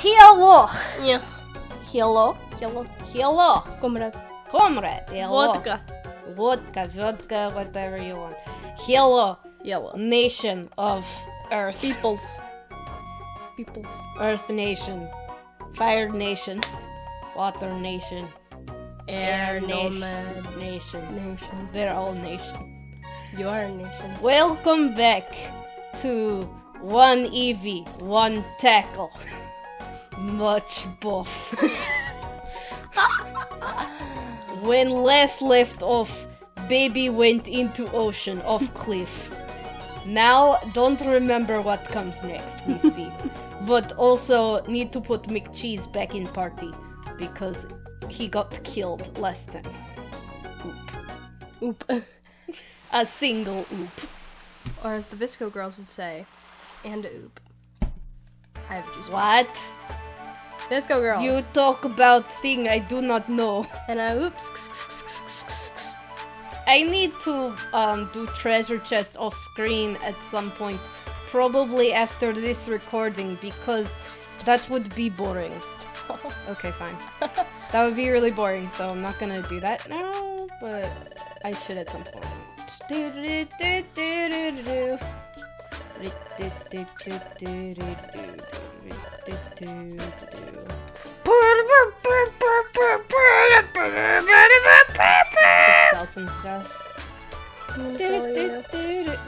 Hello. Yeah. Hello. Hello. Hello. Comrade. Comrade. Hello. Vodka. Vodka, vodka, whatever you want. Hello. Yellow. Nation of Earth. Peoples. Peoples. Earth Nation. Fire Nation. Water Nation. Air Nation. Nation. They're all nation. You are a nation. Welcome back to one Eevee, one tackle. Much buff. When last left off, baby went into ocean, off cliff. Now, don't remember what comes next, we see. But also, need to put McCheese back in party, because he got killed last time. Oop. Oop. A single oop. Or as the VSCO girls would say, and oop. I have a juice. What? VSCO girls. You talk about thing I do not know. And I oops. I need to do treasure chest off screen at some point. Probably after this recording, because that would be boring. Okay, fine. That would be really boring, so I'm not gonna do that now, but I should at some point. Sell some stuff.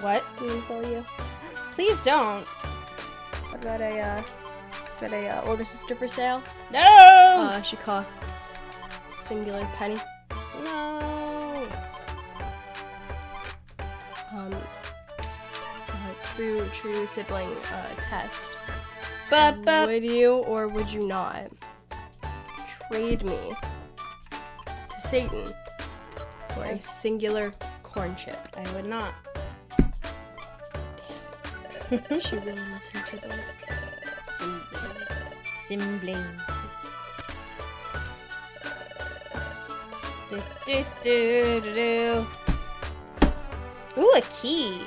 What? Please don't. I've got a older sister for sale. No! She costs singular penny. No. True sibling test. But would you or would you not trade me to Satan for a singular corn chip? I would not. Damn. She really loves her sibling. Simbling. Ooh, a key.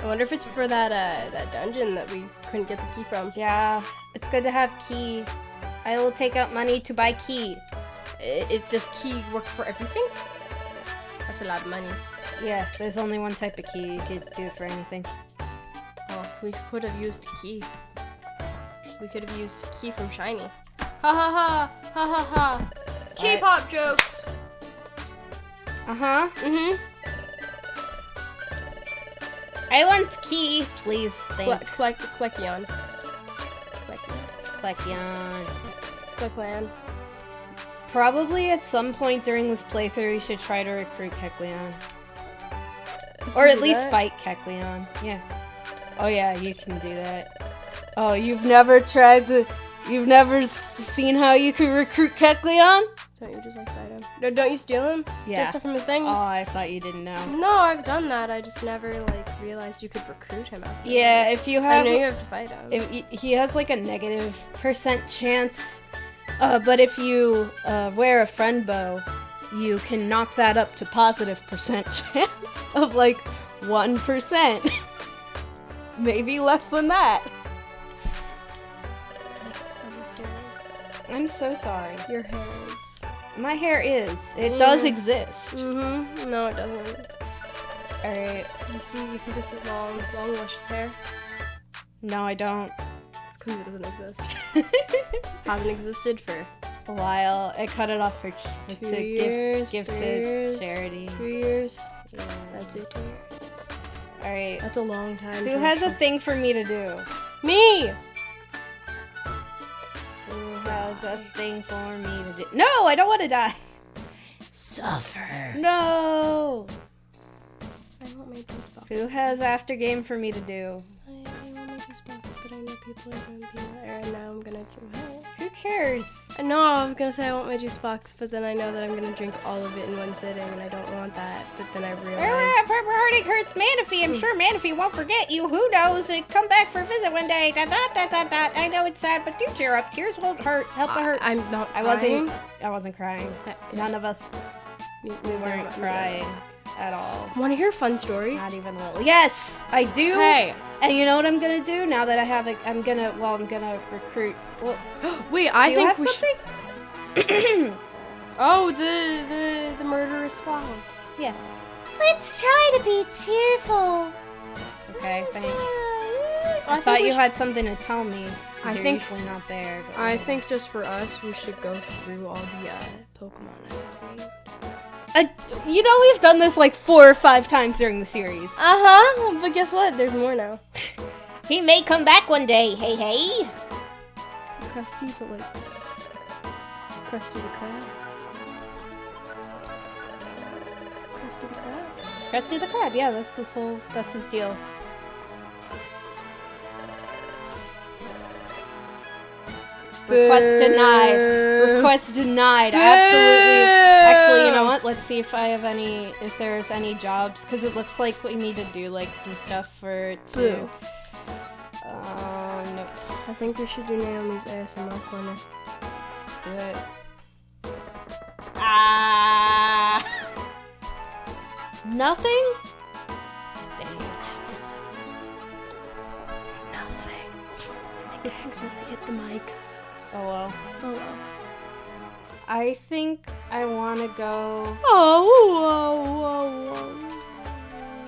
I wonder if it's for that that dungeon that we couldn't get the key from. Yeah, it's good to have key. I will take out money to buy key. Does key work for everything? That's a lot of monies. Yeah, there's only one type of key you could do for anything. Oh, we could have used key. We could have used key from Shiny. Ha ha ha. K-pop jokes. I want key, please. Thank. Kecleon. Kecleon. Kecleon. Probably at some point during this playthrough, you should try to recruit Kecleon, or at least fight Kecleon. Yeah. Oh yeah, you can do that. Oh, you've never seen how you can recruit Kecleon? Don't you just like fight him? No, don't you steal him? Yeah. Steal stuff from his thing? Oh, I thought you didn't know. No, I've done that. I just never like realized you could recruit him after. Yeah, if you have. I know you have to fight him. If he has like a -% chance, but if you wear a friend bow, you can knock that up to +% chance of like 1%, maybe less than that. I'm so sorry. Your hair is. My hair is. It does exist. No, it doesn't. Alright. You see this long luscious hair? No, I don't. It's because it doesn't exist. Hasn't existed for a while. I cut it off for two years, gifted charity. 2 years. Yeah. That's it, 2 years. Alright. That's a long time. Who has a thing for me to do? Me! Has a thing for me to do. No, I don't want to die. Suffer. No. I want my juice box. Who has after game for me to do? I want my juice box, but I know people are going to be there, and now I'm going to drink it. Who cares? I know I was going to say I want my juice box, but then I know that I'm going to drink all of it in one sitting, and I don't want that. But then I realized. Purple Heartache hurts Manaphy. I'm sure Manaphy won't forget you. Who knows? Come back for a visit one day. ... I know it's sad, but do cheer up. Tears won't hurt. Help the hurt. I'm not. I wasn't crying. None of us. We weren't crying. at all. Want to hear a fun story? Not even a little. Yes, I do. Hey. And you know what I'm gonna do now that I have it? I'm gonna recruit. Well, wait, I think you have something. Oh, the murderous swan. Yeah. Let's try to be cheerful. Okay, thanks. I thought you had something to tell me. I think usually not there. But I think just for us, we should go through all the Pokemon. You know, we've done this like 4 or 5 times during the series. Uh-huh, but guess what? There's more now. He may come back one day, hey hey! It's a Krusty, but like... Krusty the Crab. Krusty the Crab? Krusty the Crab, yeah, that's this whole... that's his deal. Request denied. Request denied. Boo. Absolutely. Actually, you know what? Let's see if I have any, if there's any jobs, because it looks like we need to do like some stuff for two. Nope. I think we should do Naomi's ASMR corner. Do it. Ah. Nothing. Dang. Nothing. I think I accidentally hit the mic. Oh well. Oh well. I think I want to go...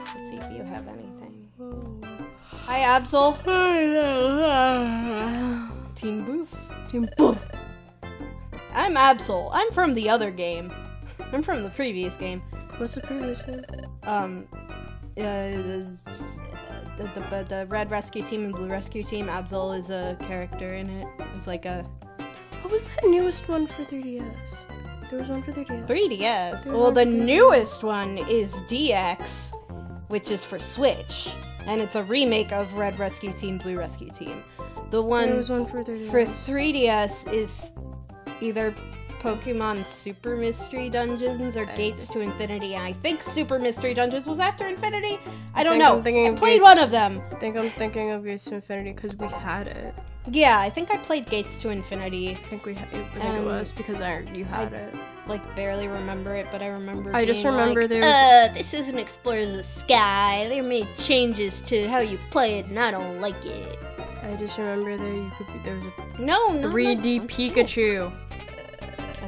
Let's see if you have anything. Hi, Absol. Team Boof. Team Boof. I'm Absol. I'm from the other game. I'm from the previous game. What's the previous game? The Red Rescue Team and Blue Rescue Team. Absol is a character in it. It's like a... What was that newest one for 3DS? There was one for 3DS. 3DS? Well, the newest one is DX, which is for Switch. And it's a remake of Red Rescue Team, Blue Rescue Team. The one for 3DS is either Pokemon Super Mystery Dungeons or Gates to Infinity. And I think Super Mystery Dungeons was after Infinity. I don't know. I played one of them. I think I'm thinking of Gates to Infinity because we had it. Yeah, I think I played Gates to Infinity. I think we had it was because you had it. Like barely remember it, but I remember. I just remember like, there was... this isn't Explorers of Sky. They made changes to how you play it, and I don't like it. I just remember there was a 3D Pikachu. A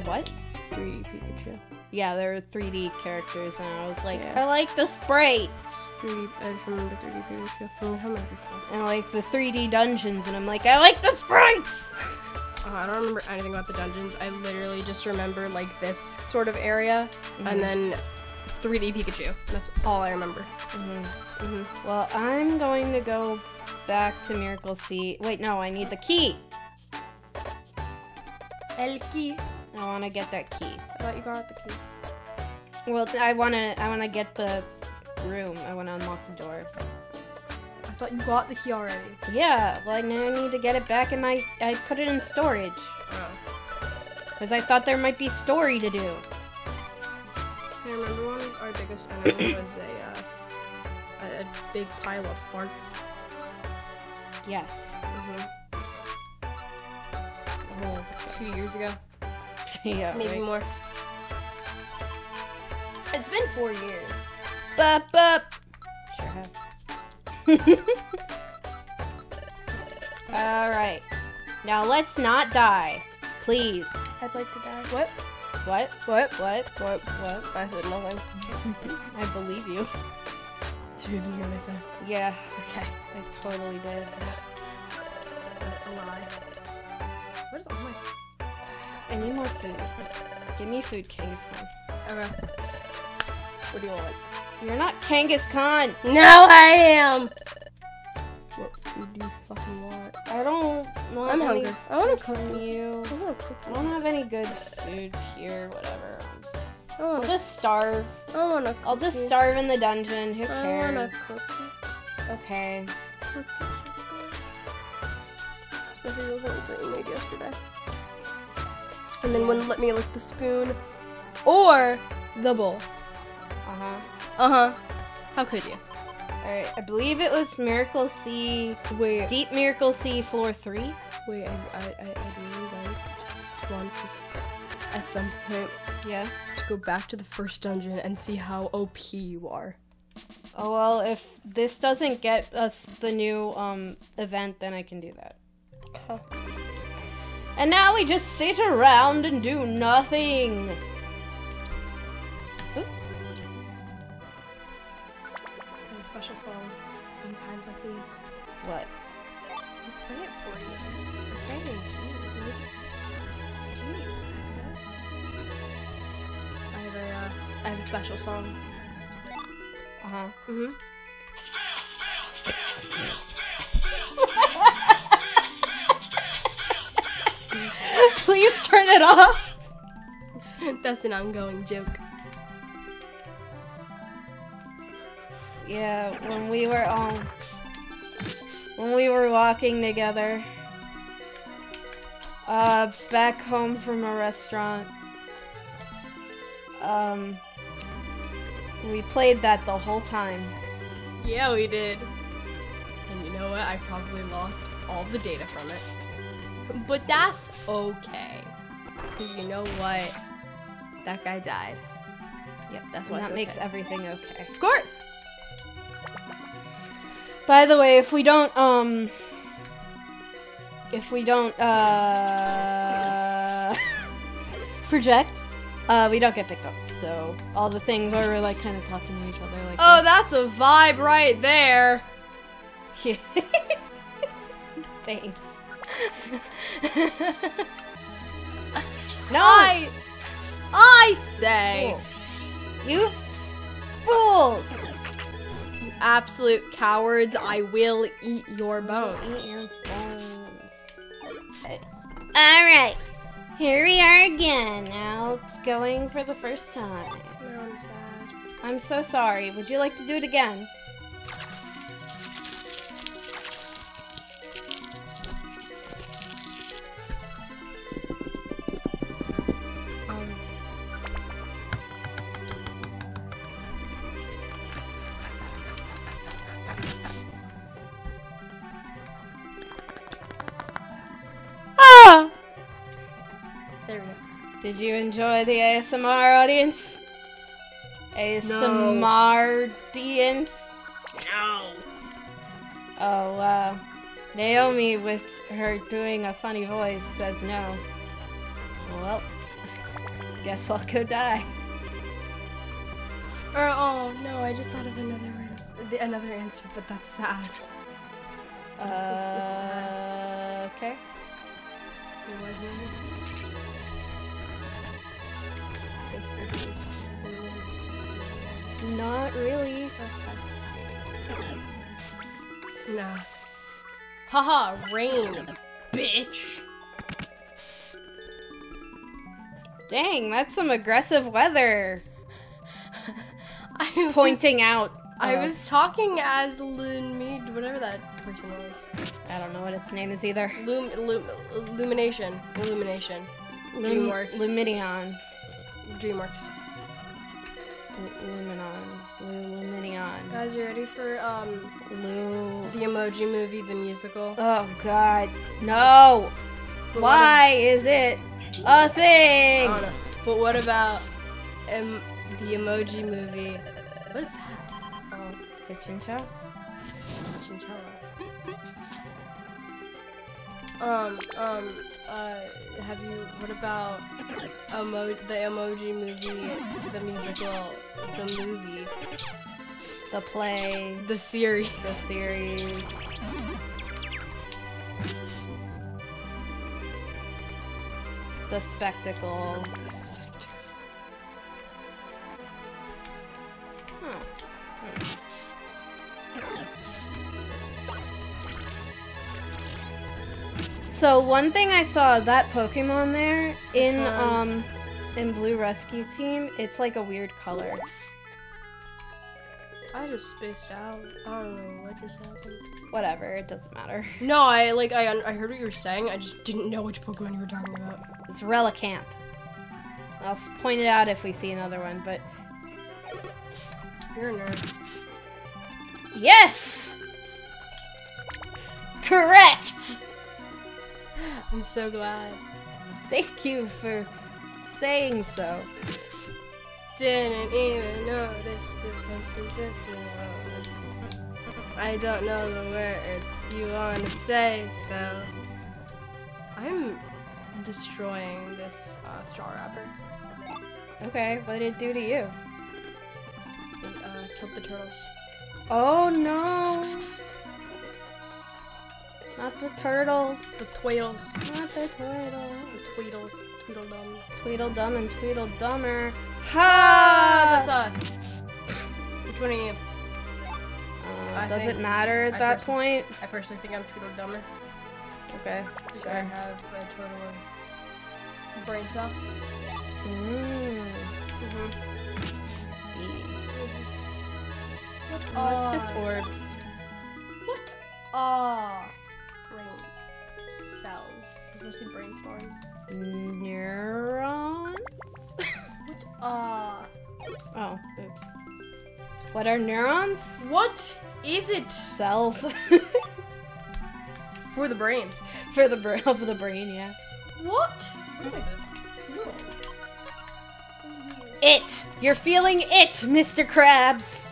what? 3D Pikachu. Yeah, there were 3D characters, and I was like, yeah. I like the sprites. 3D, I just remember 3D Pikachu. And I like the 3D dungeons, and I'm like, I like the sprites! I don't remember anything about the dungeons. I literally just remember, like, this sort of area, and then 3D Pikachu. That's all I remember. Well, I'm going to go back to Miracle Seat. Wait, no, I need the key! El key. I want to get that key. I thought you got the key. Well, I want to get the room. I want to unlock the door. I thought you got the key already. Yeah, well, now I need to get it back in my... I put it in storage. Oh. Because I thought there might be story to do. I remember one of our biggest enemy was a big pile of farts. Yes. Oh, 2 years ago. Yeah, maybe more. It's been 4 years. Bup bup. Sure has. All right. Now let's not die, please. I'd like to die. What? What? What? What? What? What? I said nothing. I believe you. Did you hear what I said? Yeah. Okay. I totally did. Is that a lie? What is all my? I need more food. Give me food, Kangaskhan. Okay. What do you want? You're not Kangaskhan! No, I am! What food do you fucking want? I don't want I'm any hungry. I want to cook you. I want to cook you. I don't have any good food here, whatever. I'll just starve. I want to cook I'll just starve in the dungeon. Who cares? I want to cook you. Okay. Cook you. This is what you made yesterday. And then wouldn't let me lick the spoon or the bowl. Uh-huh. Uh-huh. How could you? Alright, I believe it was Miracle Sea. Wait. Deep Miracle Sea Floor 3. Wait, I really like just wants to at some point. Yeah. To go back to the first dungeon and see how OP you are. Oh well, if this doesn't get us the new event, then I can do that. Huh. And now we just sit around and do nothing. Ooh. And special song in times like these. What? I'll play it for you. Thank you. Jeez. I have a special song. Uh huh. Mhm. Please turn it off. That's an ongoing joke. Yeah, when we were walking together, back home from a restaurant, we played that the whole time. Yeah, we did. And you know what? I probably lost all the data from it. But that's okay. Because you know what? That guy died. Yep, that's why it's okay. That makes everything okay. Of course! By the way, if we don't project, we don't get picked up. So, all the things where we're like kind of talking to each other like this. That's a vibe right there! Yeah. Thanks. No! I say! Cool. You fools! You absolute cowards, I will eat your bones. Eat your bones. Alright. Here we are again. Now it's going for the first time. No, I'm sad. I'm so sorry. Would you like to do it again? Did you enjoy the ASMR audience? ASMR audience? No. Oh, wow. Naomi, with her doing a funny voice, says no. Well, guess I'll go die. Or, oh, no, I just thought of another answer, but that's sad. This is sad. Okay. You want to hear me? Not really. Nah. Haha, rain, bitch. Dang, that's some aggressive weather. I was talking as Lunmead, whatever that person was. I don't know what its name is either. Illumination. Lumidion. DreamWorks. Luminion. Guys, you ready for the Emoji Movie, the musical? Oh God, no! But why is it a thing? I don't know. But what about the Emoji Movie? What is that? Oh, it's a chinchilla. What about the Emoji Movie, the musical, the movie, the play, the series? The spectacle. Huh. So one thing I saw, that Pokemon there in Blue Rescue Team, it's like a weird color. I just spaced out. I don't know what just happened. Whatever, it doesn't matter. No, I heard what you were saying. I just didn't know which Pokemon you were talking about. It's Relicanth. I'll point it out if we see another one, but you're a nerd. Yes! Correct! I'm so glad. Thank you for saying so. Didn't even notice the I don't know the words you want to say, so... I'm destroying this straw wrapper. Okay, what did it do to you? It killed the turtles. Oh no! Not the turtles. The twaddles. Not the twaddle. The tweedle. Tweedledums. Tweedledum and Tweedledumber. Ha! That's us. Which one are you? Does it matter at that point? I personally think I'm Tweedledumber. Okay. Because I have a total of brain cell. Let's see. Oh, it's just orbs. What are brain cells? Did you see brainstorms? Neurons? What are... Oh, oops. What are neurons? What is it? Cells. For the brain. For the brain, of the brain, yeah. What? It! You're feeling it, Mr. Krabs!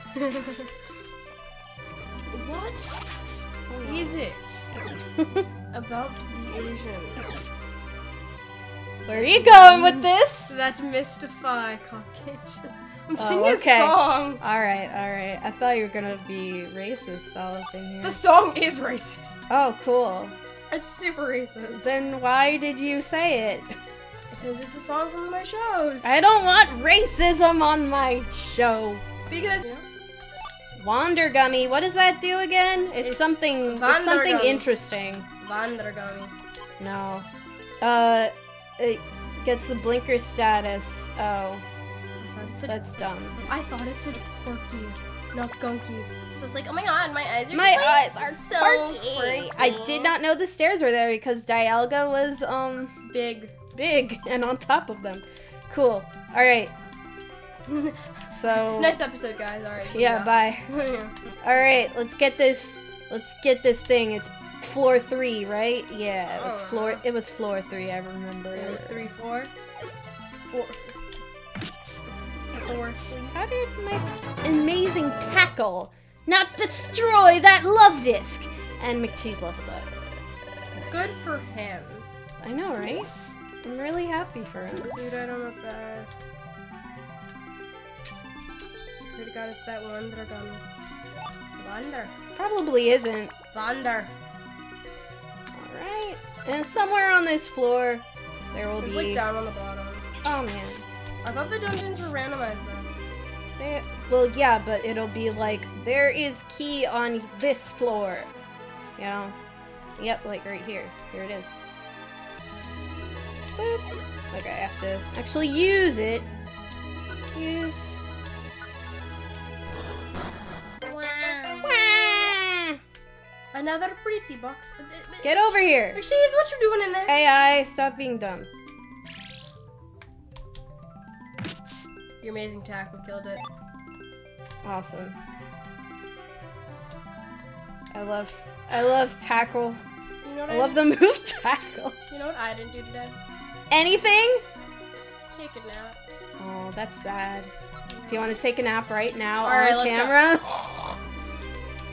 What is it about the Asians? Where are you going with this? That mystify Caucasian. I'm singing a song. All right. I thought you were gonna be racist all up in here. The song is racist. Oh, cool. It's super racist. Then why did you say it? Because it's a song from my shows. I don't want racism on my show. Because. Yeah. Wandergummy, what does that do again? It's something. It's something interesting. Wandergummy. No. It gets the blinker status. Oh. That's dumb. I thought it said quirky, not gunky. So it's like, oh my god, my eyes are so quirky. I did not know the stairs were there because Dialga was big and on top of them. Cool. All right. So next episode, guys. All right. Yeah. Bye. Yeah. All right. Let's get this. Let's get this thing. It's floor 3, right? Yeah. It was floor. It was floor 3. I remember. It was 3, 4. How did my amazing tackle not destroy that love disc? And McCheese leveled up. Good for him. I know, right? I'm really happy for him. Dude, I don't know if that... Pretty god is that Wandergummy. Wander. Probably isn't. Wander. Alright. And somewhere on this floor, there will be... It's like down on the bottom. Oh, man. I thought the dungeons were randomized though. Well, yeah, but it'll be like, there is key on this floor. You know? Yep, like right here. Here it is. Boop. Okay, I have to actually use it. Use. Wah. Wah. Another pretty box. Get over here! Actually, is what you're doing in there. AI, stop being dumb. Your amazing tackle killed it. Awesome. I love tackle. You know what I love the move tackle. You know what I didn't do today? Anything? Take a nap. Oh, that's sad. Do you want to take a nap right now on camera?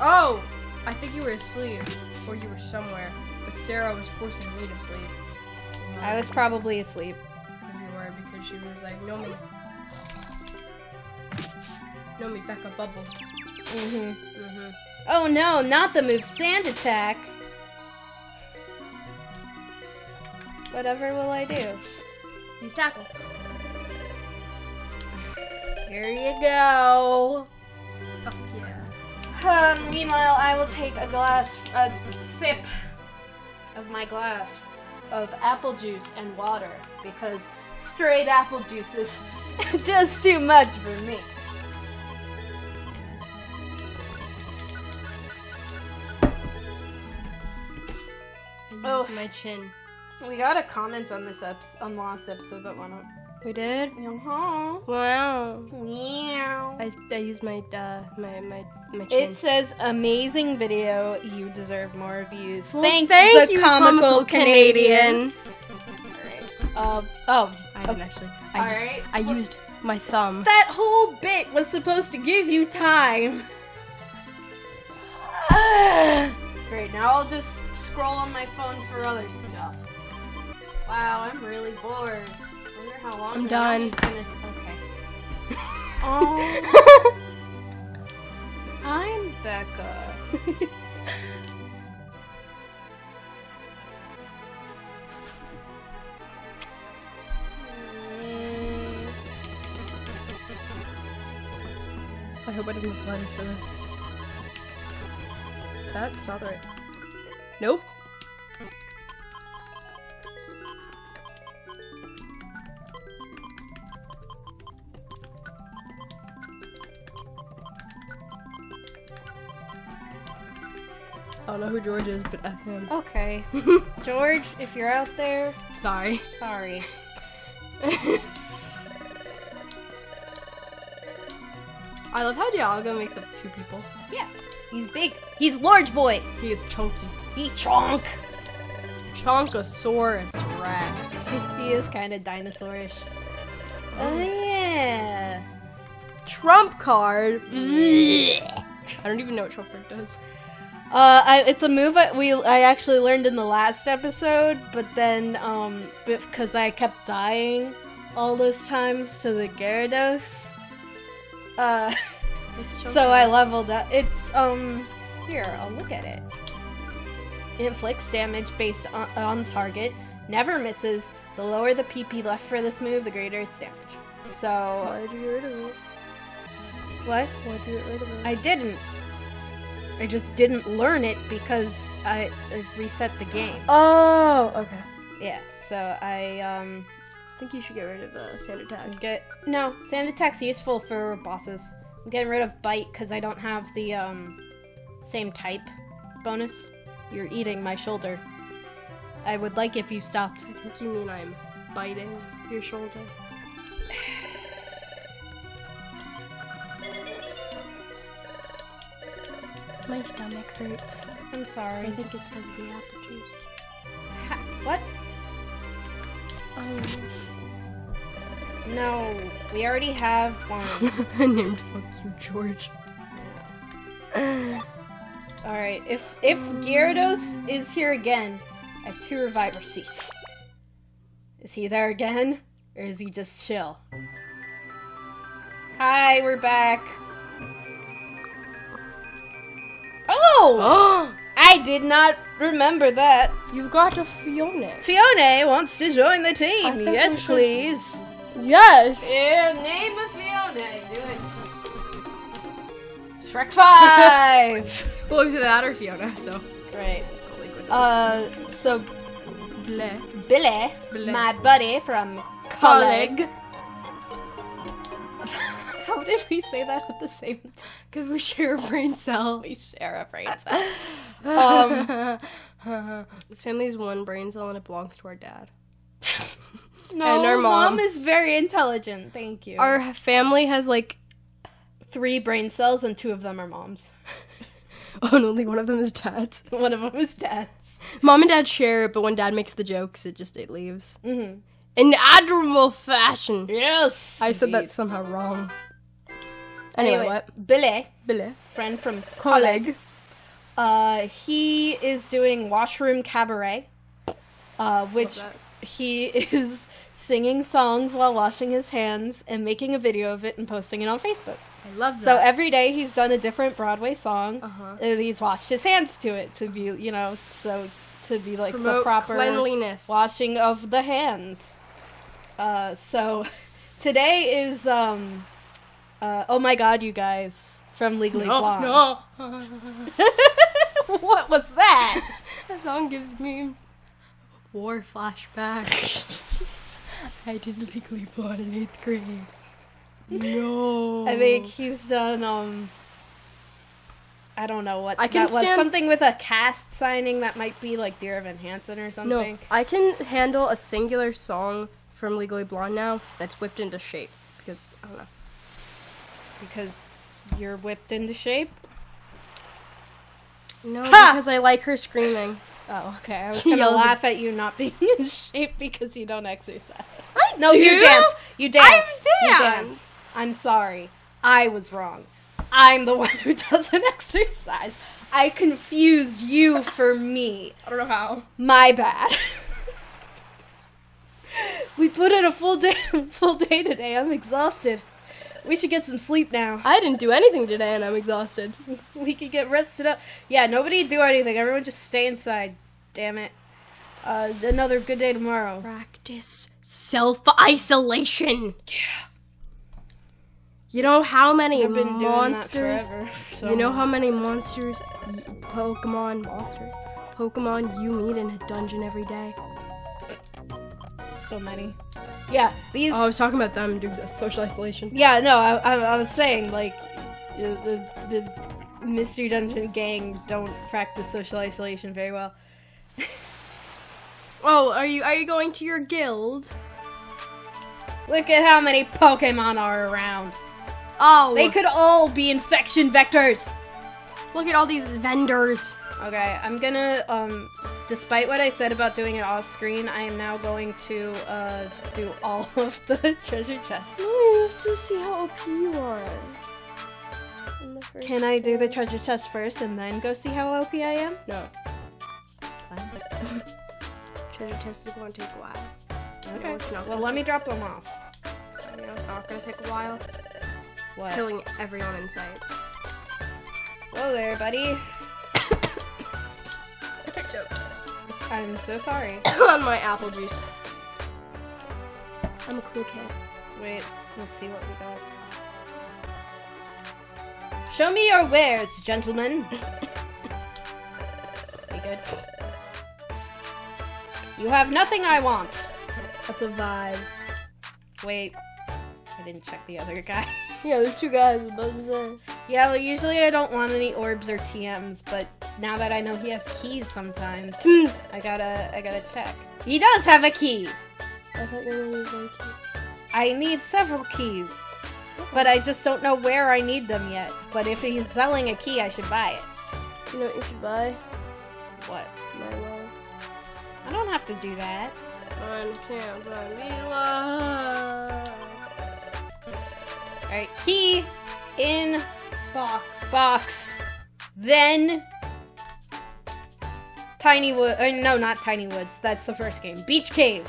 Oh, I think you were asleep, or you were somewhere, but Sarah was forcing me to sleep. I was probably asleep. And you were, because she was like, no me. Naomi, back up bubbles. Oh no, not the move sand attack. Whatever will I do? Use tackle. Here you go. Fuck yeah. Meanwhile, I will take a sip of my glass of apple juice and water because straight apple juice is just too much for me. Oh, my chin. We got a comment on this last episode that went up. We did? Uh-huh. Wow. Wow. I used my, my chain. It says, amazing video. You deserve more views. Well, thanks, thank you, comical Canadian. All right. Oh. I didn't actually. I used my thumb. That whole bit was supposed to give you time. Great, now I'll just scroll on my phone for other stuff. Wow, I'm really bored. I wonder how long I'm done. Okay. Oh. I'm Becca. I hope I didn't have letters for this. That's not right. Nope. I don't know who George is, but F him. Okay. George, if you're out there. Sorry. Sorry. I love how Dialga makes up two people. Yeah. He's big. He's large boy. He is chunky. He chonk. Chonkosaurus Rex. He is kind of dinosaurish. Oh yeah. Trump card. I don't even know what trump card does. It's a move I actually learned in the last episode, but then because I kept dying all those times to the Gyarados. So I leveled up. It's, here, I'll look at it. It inflicts damage based on target, never misses. The lower the PP left for this move, the greater its damage. So... Why'd you get rid of it? What? Why'd you get rid of it? I didn't. I just didn't learn it because I reset the game. Oh, okay. Yeah, so I think you should get rid of sand attack. No, sand attack's useful for bosses. I'm getting rid of bite because I don't have the same type bonus. You're eating my shoulder. I would like if you stopped. I think you mean I'm biting your shoulder. My stomach hurts. I'm sorry. I think it's because of the apple juice. Ha, what? No, we already have one. I named fuck you, George. Alright, if Gyarados is here again, I have 2 Reviver seats. Is he there again? Or is he just chill? Hi, we're back. Oh! I did not remember that. You've got a Fiona. Fiona wants to join the team. Yes, please. Yes! Yeah, name a Fiona, do it. Shrek 5! Well, it was that or Fiona, so. Right. So. Billy, my buddy from college. How did we say that at the same time? Because we share a brain cell. We share a brain cell. This family is one brain cell and it belongs to our dad. No, and our mom is very intelligent, thank you. Our family has, like, 3 brain cells, and 2 of them are mom's. Oh, and only one of them is dad's. One of them is dad's. Mom and dad share it, but when dad makes the jokes, it leaves. Mm-hmm. In admirable fashion. Yes! I said that somehow wrong. Anyway, what? Billy. Friend from college. He is doing Washroom Cabaret, which... He is singing songs while washing his hands and making a video of it and posting it on Facebook. I love that. So every day he's done a different Broadway song. Uh-huh. And he's washed his hands to it to be, you know, so to be like promote the proper cleanliness. Washing of the hands. So today is oh my god, you guys from Legally Blonde. No. What was that? That song gives me war flashbacks. I did Legally Blonde in 8th grade. No. I think he's done, I don't know what that was. Something with a cast signing that might be like Dear Evan Hansen or something. No, I can handle a singular song from Legally Blonde now that's whipped into shape. Because, I don't know. Because you're whipped into shape? No, ha! Because I like her screaming. Oh, okay. I was going to laugh at you not being in shape because you don't exercise. No, you dance. You dance. You dance. I'm sorry. I was wrong. I'm the one who doesn't exercise. I confused you for me. I don't know how. My bad. We put in a full day today. I'm exhausted. We should get some sleep now. I didn't do anything today, and I'm exhausted. We could get rested up. Yeah, nobody do anything. Everyone just stay inside. Damn it. Another good day tomorrow. Practice self-isolation. Yeah. You know how many monsters? Forever, so. You know how many monsters, Pokemon you meet in a dungeon every day? So many. Yeah, these. Oh, I was talking about them doing social isolation. Yeah, no, I was saying like the mystery dungeon gang don't practice social isolation very well. Oh, are you going to your guild? Look at how many Pokemon are around. Oh. They could all be infection vectors. Look at all these vendors. Okay, I'm gonna, despite what I said about doing it off screen, I am now going to, do all of the treasure chests. No, you have to see how OP you are. Can I do the treasure chest first and then go see how OP I am? No. Fine. Treasure chest is going to take a while. Okay. No, it's not. Well, let me drop them off. I know it's not going to take a while. What? Killing everyone in sight. Hello there, buddy. I'm so sorry. On my apple juice. I'm a cool cat. Wait, let's see what we got. Show me your wares, gentlemen. You good? You have nothing I want. That's a vibe. Wait, I didn't check the other guy. Yeah, there's two guys. Yeah, well, usually I don't want any orbs or TMs, but now that I know he has keys sometimes, I gotta check. He does have a key! I thought you only needed one key. I need several keys, but I just don't know where I need them yet. But if he's selling a key, I should buy it. You know what you should buy? What? My love. I don't have to do that. I can't buy me love. Alright, key in box. Box. Then Tiny Wood. No, not Tiny Woods. That's the first game. Beach Cave.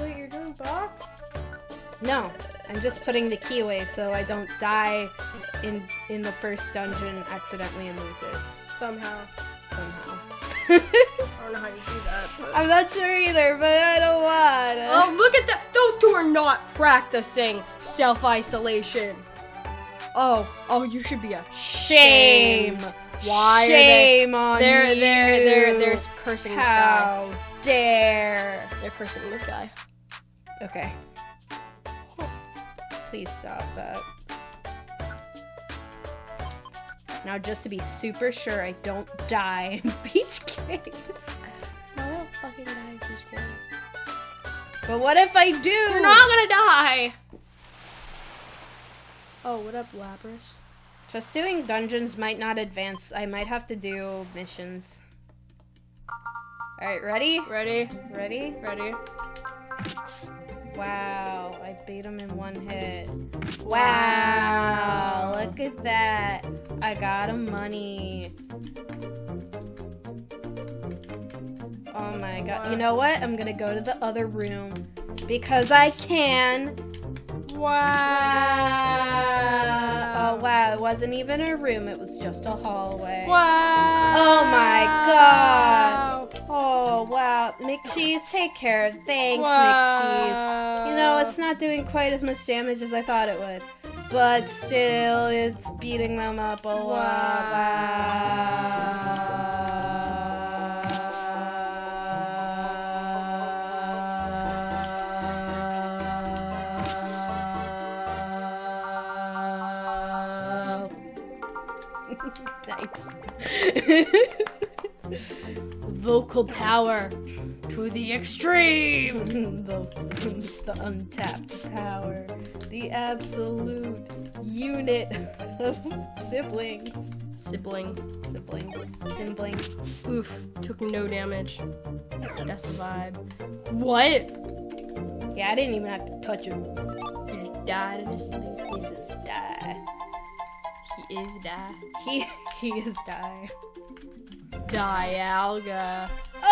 Wait, you're doing box? No, I'm just putting the key away so I don't die in the first dungeon accidentally and lose it. Somehow. I don't know how you do that. But I'm not sure either, but I don't want it. Oh, look at that. Those two are not practicing self-isolation. Oh, you should be ashamed. Why shame are they? On you. They're cursing this guy. How dare. They're cursing this guy. Okay. Please stop that. Now, just to be super sure I don't die in Beach Cave. I don't fucking die in Beach Cave. But what if I do? You're not gonna die. Oh, what up, Lapras? Just doing dungeons might not advance. I might have to do missions. Alright, ready? Ready. Wow, I beat him in one hit. Wow, look at that. I got him money. Oh my god. You know what? I'm gonna go to the other room because I can. Wow. Oh, wow. It wasn't even a room. It was just a hallway. Wow. Oh, my God. Oh, wow. McCheese, take care. Thanks, wow. McCheese. You know, it's not doing quite as much damage as I thought it would. But still, it's beating them up a lot. Wow. Thanks. vocal power to the extreme. The untapped power. The absolute unit of siblings. Sibling. Oof, took no damage. That's the vibe. What? Yeah, I didn't even have to touch him. He just died in his sleep. He just died. He is die. Dialga. Oh!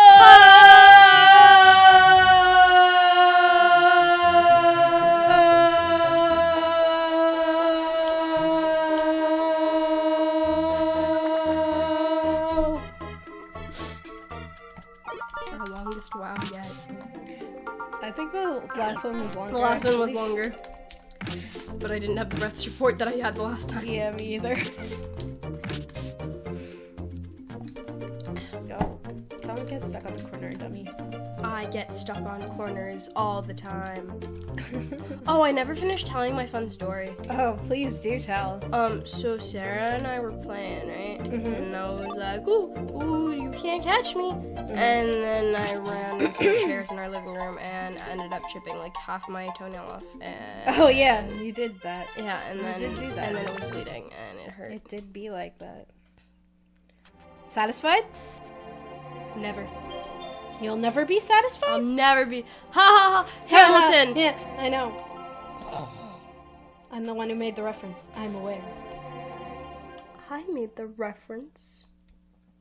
Our longest wow yet. I think the last one was longer. The last one was longer. But I didn't have the breath support that I had the last time. Yeah, me either. Go. Don't get stuck on the corner, dummy. I get stuck on corners all the time. Oh, I never finished telling my fun story. Oh, please do tell. So Sarah and I were playing, right? Mm-hmm. And I was like, ooh, you can't catch me. Mm-hmm. And then I ran into the chairs in our living room and ended up chipping like half my toenail off. And oh yeah, you did that. Yeah, and you then did do that. And then it was bleeding and it hurt. It did be like that. Satisfied? Never. You'll never be satisfied? I'll never be. Ha ha ha! Hamilton! Yeah, I know. I'm the one who made the reference. I'm aware. I made the reference.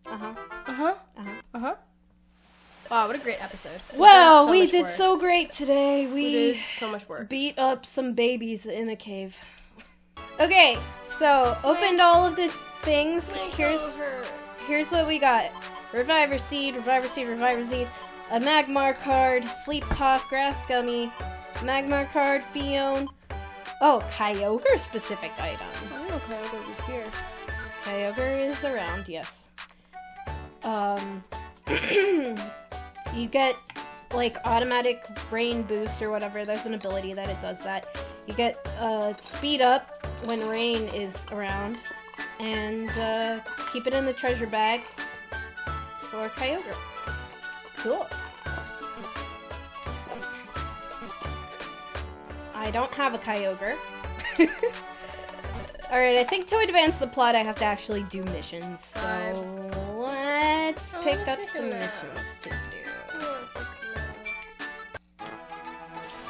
Uh-huh. Uh-huh. Uh-huh. Uh-huh. Wow, what a great episode. Wow, we did so great today. We did so much work. Beat up some babies in a cave. Okay, so opened all of the things. Here's what we got. Reviver Seed, Reviver Seed, Reviver Seed, a Magmar card, Sleep Top, Grass Gummy, Magmar card, Fion. Oh, Kyogre specific item. I don't know Kyogre was here. Kyogre is around, yes. You get, like, automatic rain boost or whatever. There's an ability that it does that. You get speed up when rain is around, and keep it in the treasure bag. Or Kyogre. Cool. I don't have a Kyogre. Alright, I think to advance the plot I have to actually do missions. So let's pick up some missions to do.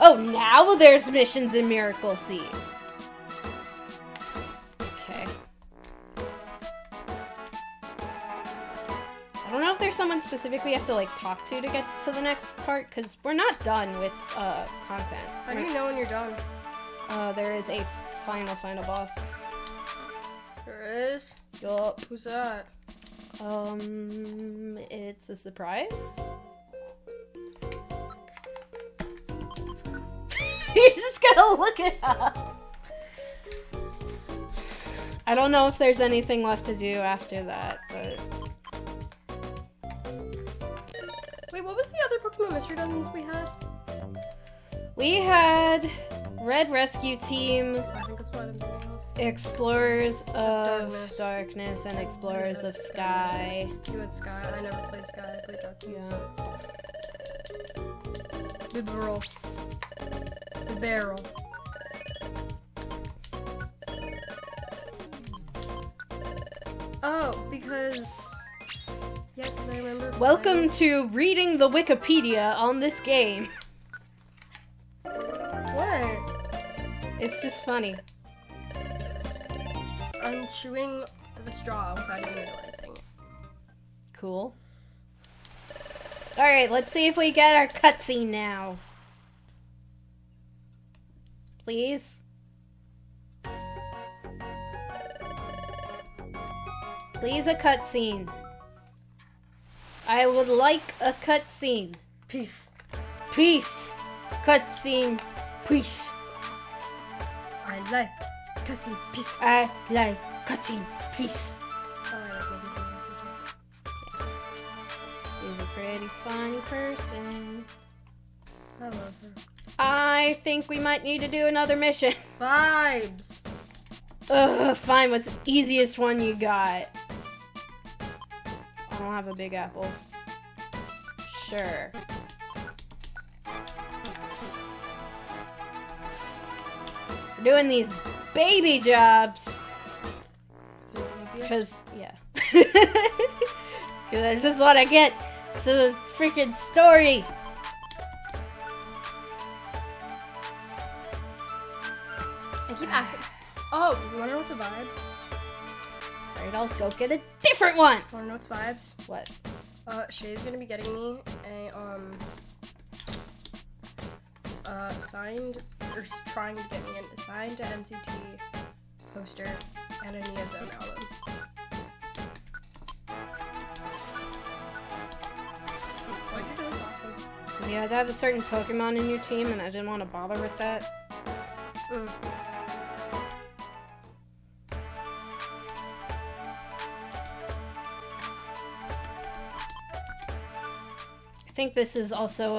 Oh, now there's missions in Miracle Seed. Someone specifically you have to like talk to get to the next part, because we're not done with content. How do you know when you're done? There is a final boss. There is? Yup. Who's that? It's a surprise. You're just gonna look it up. I don't know if there's anything left to do after that, but wait, what was the other Pokemon Mystery Dungeons we had? We had Red Rescue Team, I think that's what I'm thinking of. Explorers of Darkness, and Explorers of Sky. You had Sky. I never played Sky. I played Darkness. Yeah. The barrel. The barrel. Oh, because... Yes, I remember. Welcome to reading the Wikipedia on this game. What? It's just funny. I'm chewing the straw without even realizing it. Cool. Alright, let's see if we get our cutscene now. Please? Please, a cutscene. I would like a cutscene. Peace. Peace. Cutscene. Peace. I like cutscene. Peace. I like cutscene. Peace. Oh, I like making videos sometimes. Yeah. She's a pretty funny person. I love her. I think we might need to do another mission. Vibes. Ugh, fine was the easiest one you got. I don't have a big apple. sure. We're doing these baby jobs. Because, yeah. Because I just want to get to the freaking story. I keep asking. Oh, you want to know what's a vibe? Alright, I'll go get a different one. You want to know what's vibes? What? Shay's going to be getting me a, signed, or trying to get me a signed to MCT poster and a Neozone album. Why'd you do this last one? Yeah, I have a certain Pokemon in your team and I didn't want to bother with that. Mm. I think this is also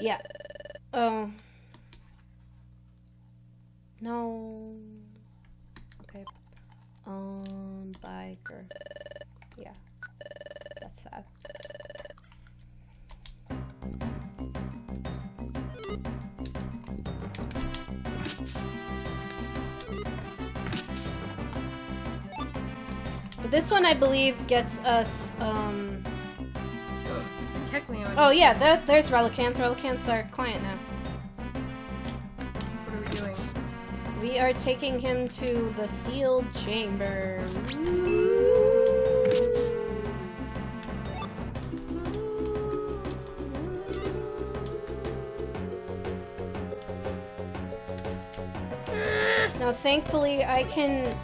yeah. Oh. No. Okay. Biker. Yeah. That's sad. But this one, I believe, gets us, Kecleon. Oh yeah, there's Relicanth. Relicanth's our client now. What are we doing? We are taking him to the sealed chamber. Now, thankfully, I can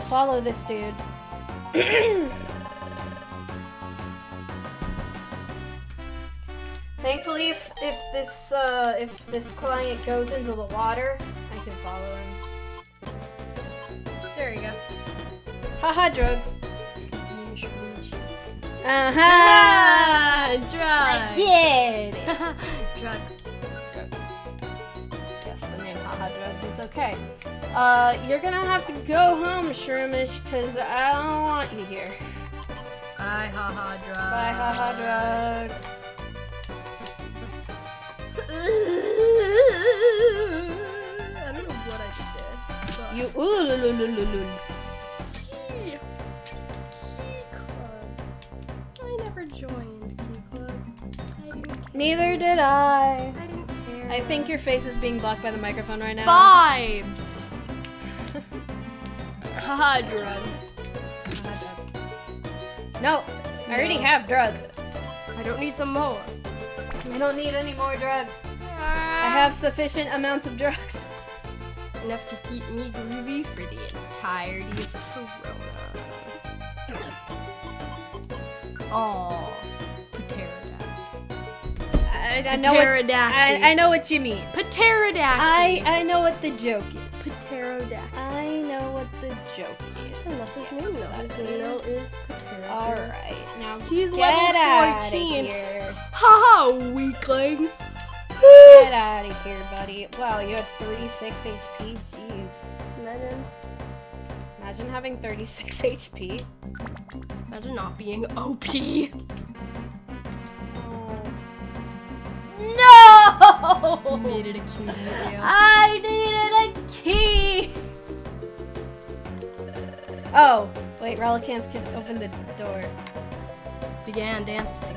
follow this dude. Thankfully, if this client goes into the water, I can follow him. So. There you go. Haha, drugs. Drugs. I did it. Drugs. Yes, the name Haha Drugs is okay. You're gonna have to go home, Shroomish, cause I don't want you here. Bye, Haha Drugs. Bye, Haha Drugs. I don't know what I just did. But... You Key. Club. I never joined Key Club. I didn't care. Neither did I. I didn't care. I think your face is being blocked by the microphone right now. Vibes. Haha, drugs. No, I already have drugs. I don't need some more. I don't need any more drugs. I have sufficient amounts of drugs. Enough to keep me groovy for the entirety of Corona. Aww. Pterodactyl. I know what you mean. Pterodactyl. I know what the joke is. Pterodactyl. I know what the joke is. That's his name though. His name is Pterodactyl. Alright, now he's level 14. Haha, weakling. Get out of here, buddy. Wow, you have 36 HP? Jeez. Imagine having 36 HP. Imagine not being OP. Oh. No! You needed a key. I needed a key! Oh, wait, Relicanth can open the door. Began dancing.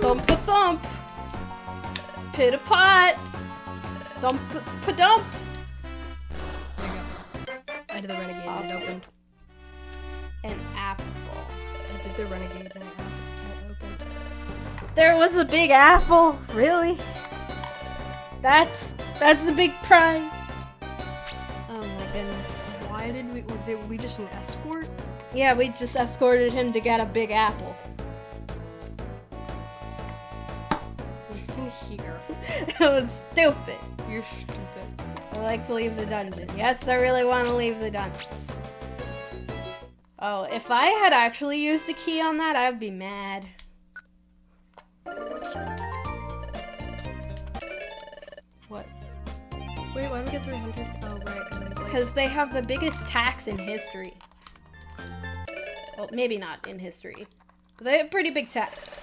Thump a thump! Pit a pot! Thump a dump! There you go. I did the renegade and it opened. An apple. I did the renegade and it opened. There was a big apple! Really? That's the big prize! Oh my goodness. Why did we just an escort? Yeah, we just escorted him to get a big apple. In here. That was stupid. You're stupid. I like to leave the dungeon. Yes, I really want to leave the dungeon. Oh, if I had actually used a key on that, I'd be mad. What? Wait, why do we get 300? Oh, right. Because they have the biggest tax in history. Well, maybe not in history. They have pretty big text.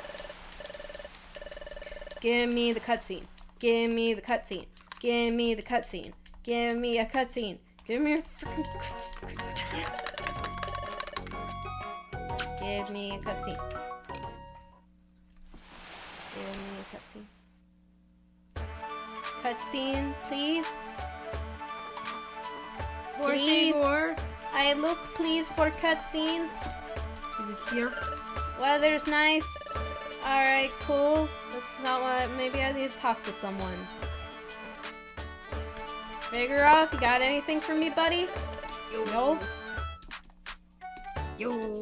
Give me the cutscene. Give me the cutscene. Give me the cutscene. Give me a cutscene. Give me a freaking cutscene. Give me a cutscene. Give me a cutscene. Cutscene, please. Please. I look, please, for cutscene. Is it here? Weather's nice. Alright, cool. That's not what. Maybe I need to talk to someone. Figure off, you got anything for me, buddy? Yo. Yo.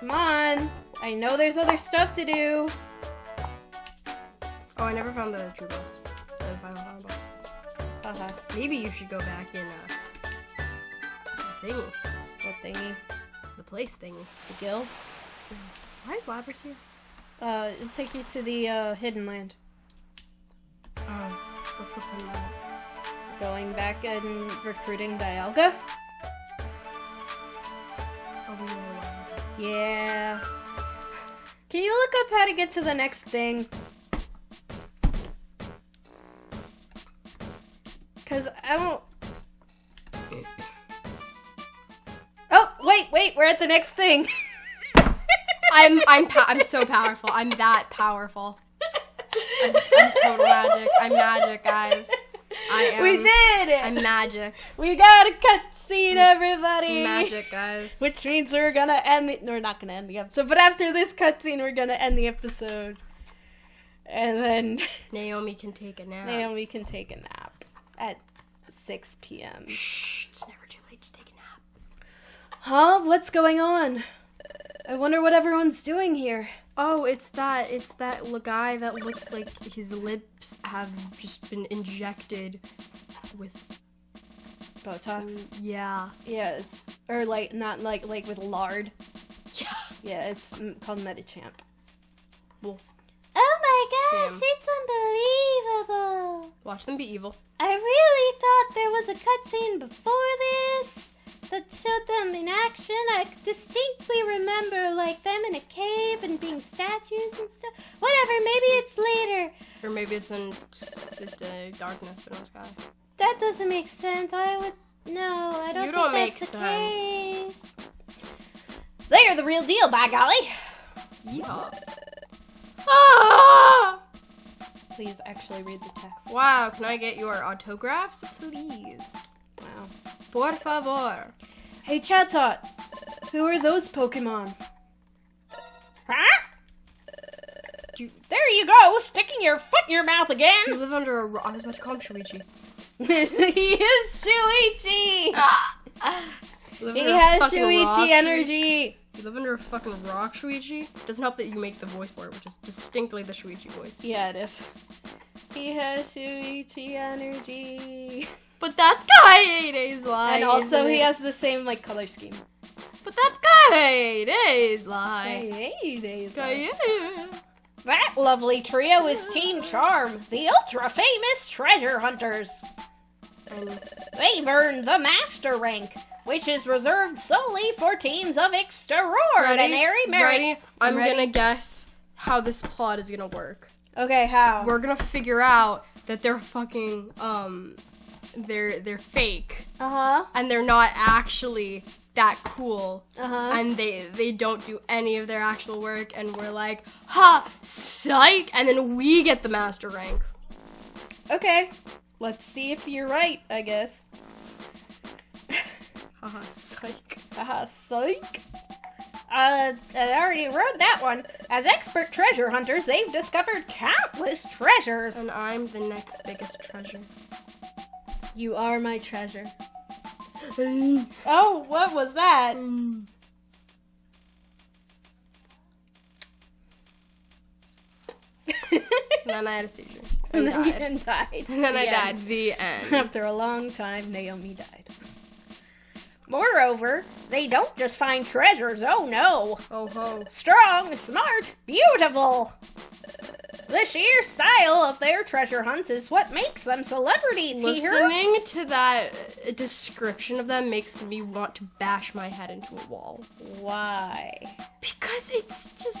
Come on. I know there's other stuff to do. Oh, I never found the true boss. The final boss. Uh-huh. Maybe you should go back and, thingy. What thingy? The place thingy. The guild? Why is Lapras here? It'll take you to the, hidden land. What's the point of that? Going back and recruiting Dialga? Yeah. Can you look up how to get to the next thing? Cause I don't... Oh, wait, we're at the next thing. I'm so powerful. I'm that powerful. I'm total magic. I'm magic, guys. I am. We did it. I'm magic. We got a cutscene, everybody. Magic, guys. Which means we're gonna end the. We're not gonna end the episode, but after this cutscene, we're gonna end the episode. And then Naomi can take a nap. Naomi can take a nap at 6 p.m. Shh, it's never too late to take a nap. Huh? What's going on? I wonder what everyone's doing here. Oh, it's that guy that looks like his lips have just been injected with Botox. Yeah. Yeah, it's or like not like with lard. Yeah. Yeah, it's called Medicham. Well. Oh my gosh, it's unbelievable. Watch them be evil. I really thought there was a cutscene before this that showed them in action. I distinctly remember, like, them in a cave and being statues and stuff. Whatever, maybe it's later. Or maybe it's in the darkness in the sky. That doesn't make sense. I would... No, I don't think that's the case. They are the real deal, by golly. Yeah. Ah! Please actually read the text. Wow, can I get your autographs, please? Wow. Por favor. Hey, Chatot, who are those Pokemon? Huh? There you go, sticking your foot in your mouth again. Do you live under a rock? I was about to call him Shuichi. He is Shuichi. He has Shuichi energy. You live under a fucking rock, Shuichi? Doesn't help that you make the voice for it, which is distinctly the Shuichi voice. Yeah, it is. He has Shuichi energy. But that's Kaede's lie. And also he has the same, like, color scheme. But that's Kaede's lie. Kaede's lie. That lovely trio is Team Charm, the ultra-famous treasure hunters. They've earned the Master rank, which is reserved solely for teams of extraordinary merit. I'm gonna guess how this plot is gonna work. Okay, how? We're gonna figure out that they're fucking, they're fake. Uh-huh. And they're not actually that cool. Uh-huh. And they don't do any of their actual work, and we're like, ha, psych, and then we get the Master rank. Okay. Let's see if you're right, I guess. Haha, psych. Haha, psych. I already wrote that one. As expert treasure hunters, they've discovered countless treasures. And I'm the next biggest treasure. You are my treasure. Oh, what was that? Then I had a seizure. And then you died. And then I died. The end. After a long time, Naomi died. Moreover, they don't just find treasures, oh no. Oh ho. Strong, smart, beautiful. The sheer style of their treasure hunts is what makes them celebrities here. Listening to that description of them makes me want to bash my head into a wall. Why? Because it's just...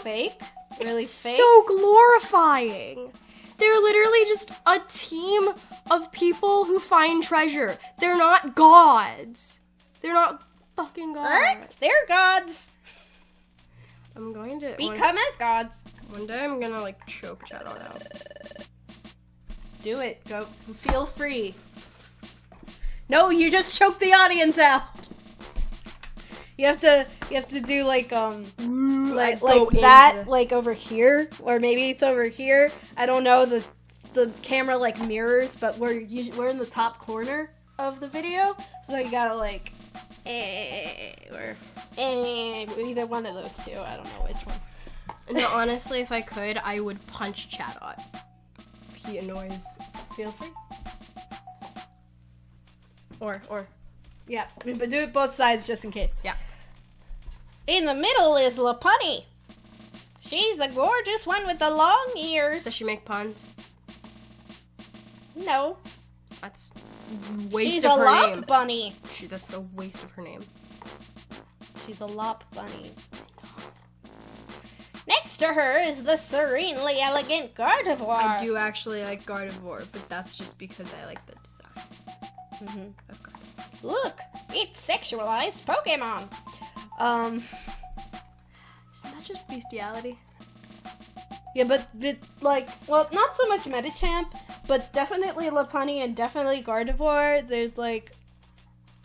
fake? Really it's fake? So glorifying. They're literally just a team of people who find treasure. They're not gods. They're not fucking gods. Correct. They're gods. I'm going to... become as gods. One day I'm gonna, like, choke that all out. Do it. Go. Feel free. No, you just choked the audience out. You have to do, like, like that, like, over here, or maybe it's over here. I don't know, the camera, like, mirrors, but we're in the top corner of the video, so you gotta, like, or either one of those two. I don't know which one. No, honestly, if I could, I would punch Chadot. He annoys... feel free? Or. Yeah, but do it both sides just in case. Yeah. In the middle is Lopunny. She's the gorgeous one with the long ears. Does she make puns? No. That's a waste of her name. She's a lop bunny. That's a waste of her name. She's a lop bunny. Next to her is the serenely elegant Gardevoir. I do actually like Gardevoir, but that's just because I like the design. Mm-hmm. Okay. Look, it's sexualized Pokemon. Isn't that just bestiality? Yeah, but like, well, not so much Medicham, but definitely Lopunny and definitely Gardevoir. There's like,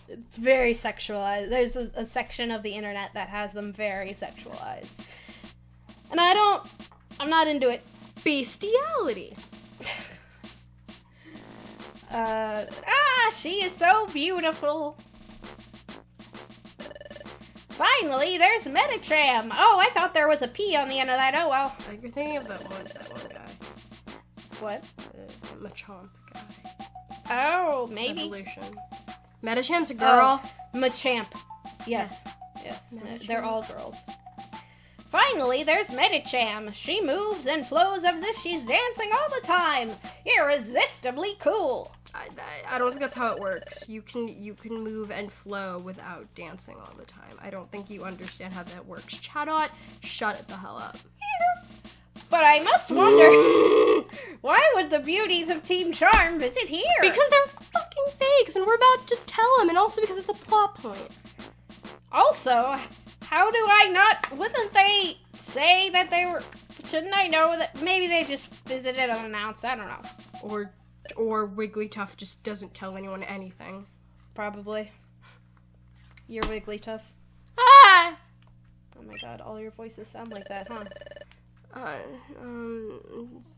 it's very sexualized. There's a section of the internet that has them very sexualized. And I'm not into it. Bestiality. She is so beautiful. Finally, there's Medicham. Oh, I thought there was a P on the end of that. Oh, well. You're thinking of that one guy. What? The Machamp guy. Oh, maybe. Evolution. Medicham's a girl. Machamp. Yes. Yes. They're all girls. Finally, there's Medicham. She moves and flows as if she's dancing all the time. Irresistibly cool. I don't think that's how it works. You can move and flow without dancing all the time. I don't think you understand how that works. Chadot, shut it the hell up. But I must wonder, why would the beauties of Team Charm visit here? Because they're fucking fakes, and we're about to tell them, and also because it's a plot point. Also... how do I not, wouldn't they say that they were, shouldn't I know that maybe they just visited unannounced, I don't know. Or Wigglytuff just doesn't tell anyone anything. Probably. You're Wigglytuff. Ah! Oh my god, all your voices sound like that, huh?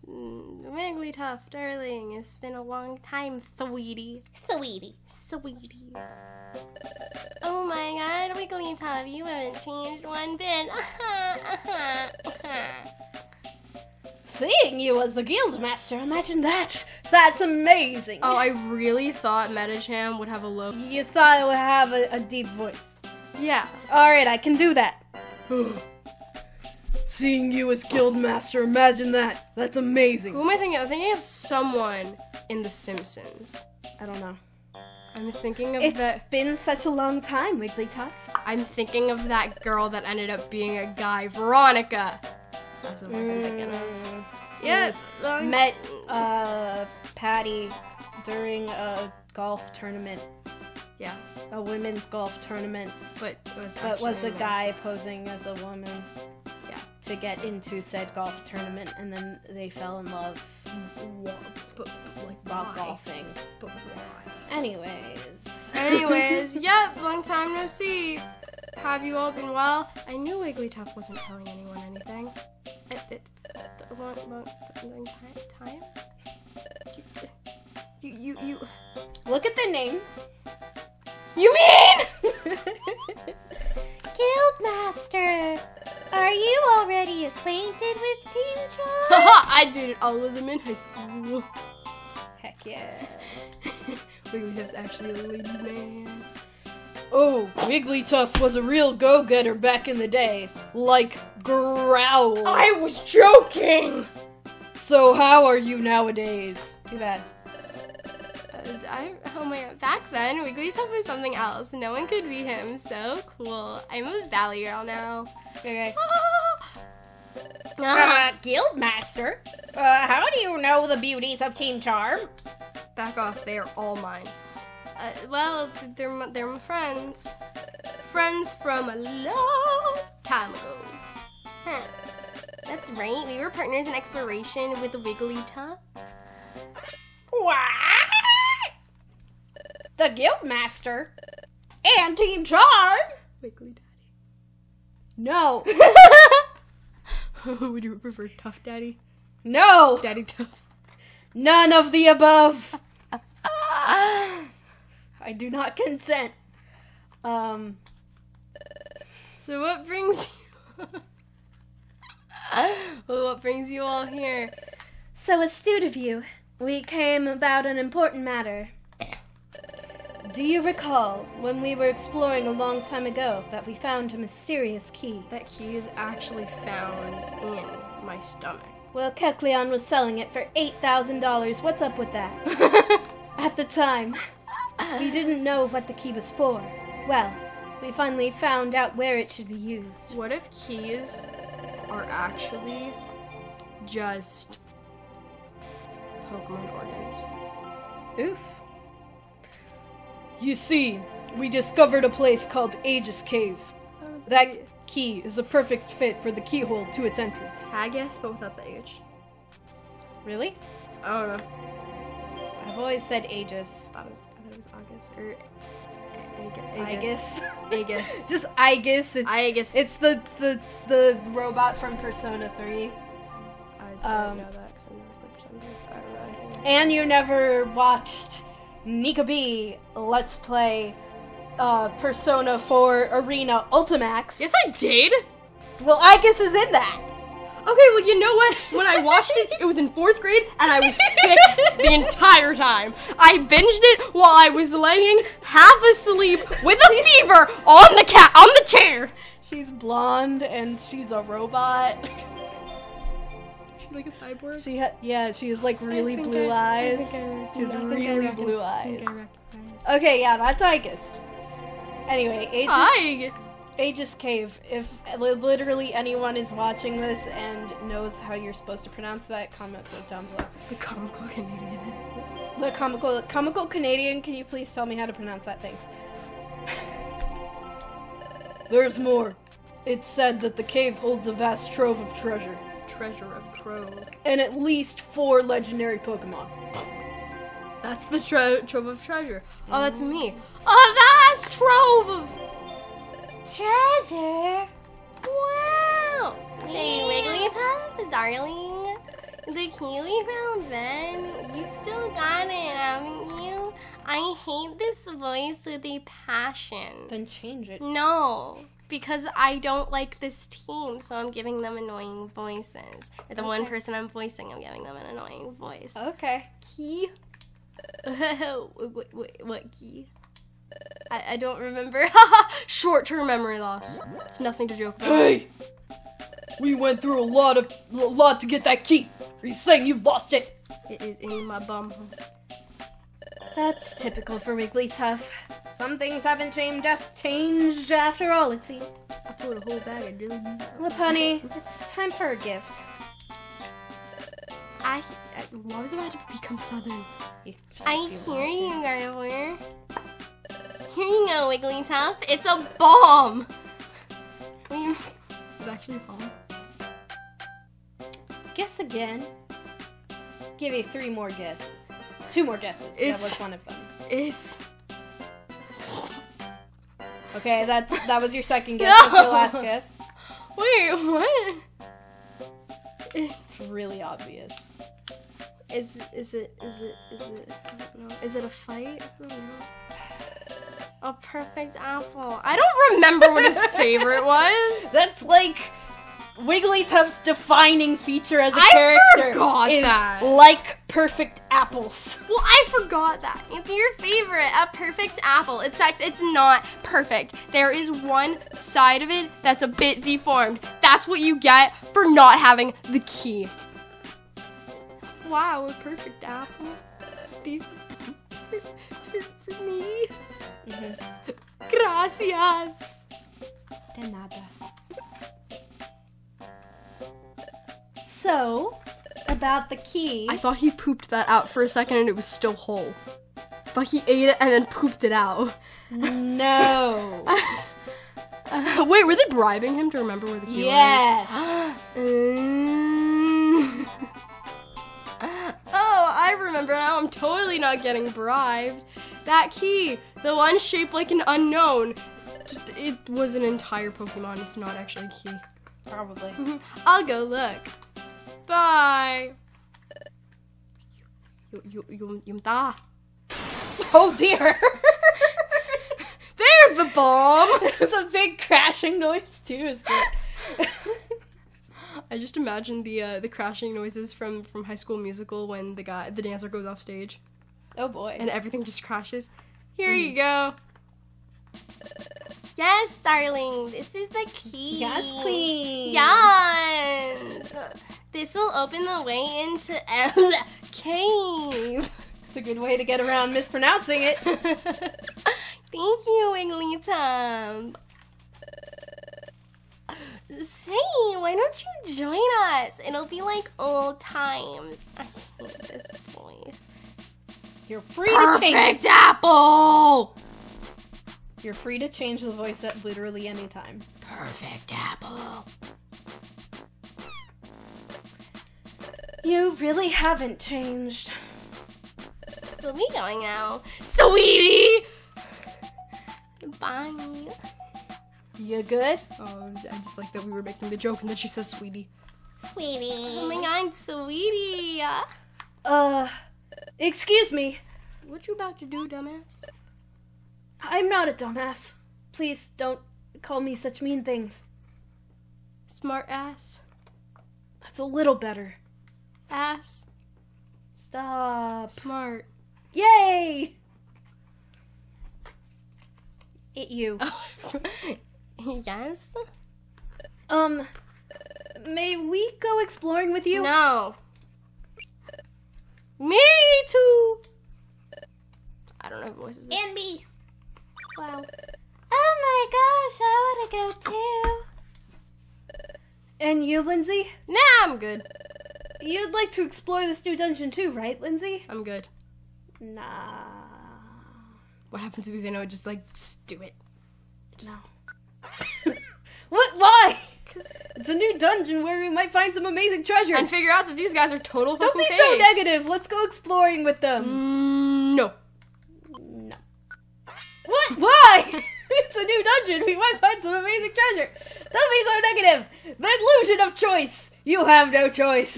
Wigglytuff, darling, it's been a long time, sweetie. Sweetie. Oh my god, Wigglytuff, you haven't changed one bit. Seeing you as the guildmaster, imagine that! That's amazing! Oh, I really thought Medicham would have a low... You thought it would have a deep voice. Yeah. Alright, I can do that. Seeing you as guildmaster, imagine that! That's amazing! Who am I thinking of? I'm thinking of someone in The Simpsons. I don't know. I'm thinking of It's been such a long time, Wigglytuff. I'm thinking of that girl that ended up being a guy, Veronica. That's the voice I'm thinking of. Yes. Met Patty during a golf tournament. Yeah. A women's golf tournament. But was a guy posing as a woman. Yeah. To get into said golf tournament, and then they fell in love. Bob golfing. But why? Anyways, yep, long time no see. Have you all been well? I knew Wigglytuff wasn't telling anyone anything. It's a long time. You. Look at the name. You mean? Guildmaster, are you already acquainted with Team Charm? I dated all of them in high school. Heck yeah. Wigglytuff's actually a lady man. Oh, Wigglytuff was a real go-getter back in the day. Like Growl. I was joking! So how are you nowadays? Too bad. Oh my god, back then, Wigglytuff was something else. No one could be him, so cool. I'm a Valley Girl now. Okay. Guildmaster? How do you know the beauties of Team Charm? Back off, they are all mine. Well, they're my friends. Friends from a long time ago. Huh. That's right, we were partners in exploration with Wigglytuff. What? The Guildmaster? And Team Charm? Wiggly Daddy. No. Would you prefer Tough Daddy? No. Daddy Tough. None of the above. I do not consent. So what brings you... well, what brings you all here? So astute of you. We came about an important matter. Do you recall when we were exploring a long time ago that we found a mysterious key? That key is actually found in my stomach. Well, Kecleon was selling it for $8,000. What's up with that? At the time, we didn't know what the key was for. Well, we finally found out where it should be used. What if keys are actually just Pokemon organs? Oof. You see, we discovered a place called Aegis Cave. That key is a perfect fit for the keyhole to its entrance. I guess, but without the H. Really? I don't know. I've always said Aegis. I thought it was August or Aegis. Aegis. Just Aegis. It's Aegis. It's the robot from Persona 3. I don't know that because I never played Persona 3. I don't know anything. And you never watched Nika B Let's Play Persona 4 Arena Ultimax. Yes, I did. Well, Aegis is in that. Okay, well, you know what? When I watched it, it was in 4th grade, and I was sick the entire time. I binged it while I was laying half asleep with a fever on the chair. She's blonde and she's a robot. She's like a cyborg. She has like really blue eyes. She has really blue eyes. Okay, yeah, that's Aegis. Anyway, Aegis. Aegis Cave. If literally anyone is watching this and knows how you're supposed to pronounce that, comment down below. The comical Canadian is. The comical Canadian. Can you please tell me how to pronounce that? Thanks. There's more. It's said that the cave holds a vast trove of treasure. Treasure of trove. And at least 4 legendary Pokemon. That's the trove of treasure. Oh, that's me. A vast trove of treasure! Wow! Say, Wigglytuff, darling, the key we found then, you've still got it, haven't you? I hate this voice with a passion. Then change it. No, because I don't like this team, so I'm giving them annoying voices. Or the one person I'm voicing, I'm giving them an annoying voice. Okay. Key? What key? I don't remember. Short-term memory loss. It's nothing to joke about. Hey! We went through a lot to get that key. Are you saying you lost it? It is in my bum. That's typical for Wigglytuff. Some things haven't changed after all, it seems. I put a whole bag of dilly. Lopunny, it's time for a gift. I was about to become Southern. I hear you, Gardevoir. Here you go, Wigglytuff. It's a bomb. Is it actually a bomb? Guess again. Give you 3 more guesses. 2 more guesses. That was one of them. It's. Okay, that was your second guess. No! That's your last guess. Wait, what? It's really obvious. Is it? I don't know. Is it a fight? I don't know. A perfect apple. I don't remember what his favorite was. That's like Wigglytuff's defining feature as a character is like perfect apples. Well, I forgot that. It's your favorite, a perfect apple. In fact, it's not perfect. There is one side of it that's a bit deformed. That's what you get for not having the key. Wow, a perfect apple. This is for me. Mm-hmm. Gracias. De nada. So, about the key... I thought he pooped that out for a second and it was still whole. But he ate it and then pooped it out. No. Wait, were they bribing him to remember where the key was? Yes. Oh, I remember now. I'm totally not getting bribed. That key, the one shaped like an unknown. It was an entire Pokemon. It's not actually a key. Probably. I'll go look. Bye. Oh dear. There's the bomb. There's a big crashing noise too. Is good. I just imagined the crashing noises from High School Musical when the dancer goes off stage. Oh boy. And everything just crashes. Here you go. Yes, darling. This is the key. Yes, queen. Yes. This will open the way into the cave. It's a good way to get around mispronouncing it. Thank you, Wigglytuff. Say, why don't you join us? It'll be like old times. I hate this voice. You're free to change. Perfect apple. You're free to change the voice at literally any time. Perfect apple. You really haven't changed. We'll be going now. Sweetie! Bye. You good? Oh, I just like that we were making the joke and then she says sweetie. Sweetie. Oh my god, sweetie. Excuse me. What you about to do, dumbass? I'm not a dumbass. Please don't call me such mean things. Smart ass. That's a little better. Ass. Stop. Smart. Yay! It you. Yes? May we go exploring with you? No. Me too! I don't know if voices. And me. Wow. Oh my gosh, I want to go too. And you, Lindsay? Nah, I'm good. You'd like to explore this new dungeon too, right, Lindsay? I'm good. Nah. What happens if we say no? Just like, just do it. Just... No. What? Why? Because it's a new dungeon where we might find some amazing treasure. And figure out that these guys are total fucking Don't be so negative. Let's go exploring with them. No. What? Why? It's a new dungeon. We might find some amazing treasure. Don't be so negative. The illusion of choice. You have no choice.